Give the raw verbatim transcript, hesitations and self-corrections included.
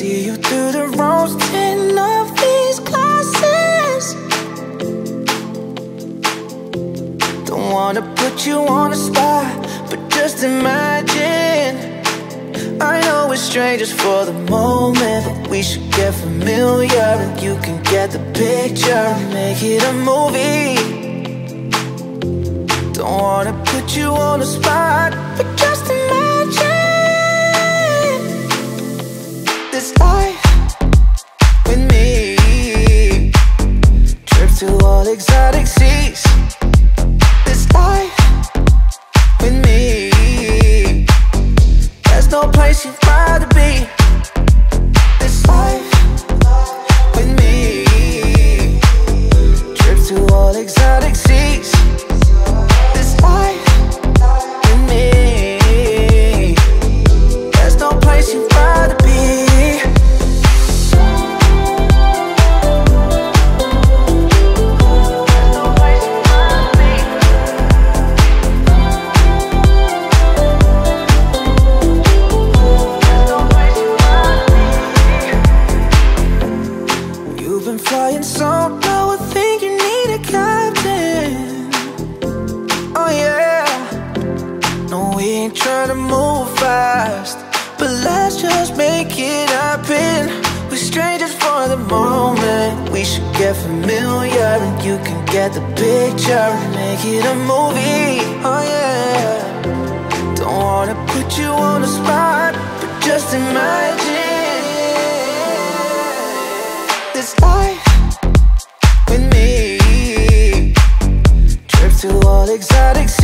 see you through the roasting of these glasses. Don't wanna put you on a spot, but just imagine. I know we're strangers for the moment, but we should get familiar, and you can get the picture and make it a movie. Don't wanna put you on a spot, but just imagine. This life with me, trip to all exotic seas. This life with me, there's no place you'd rather be. This life with me, trip to all exotic seas. This life with me, there's no place you'd rather be. Get familiar and you can get the picture and make it a movie, oh yeah. Don't wanna put you on the spot, but just imagine. This life with me, trip to all exotic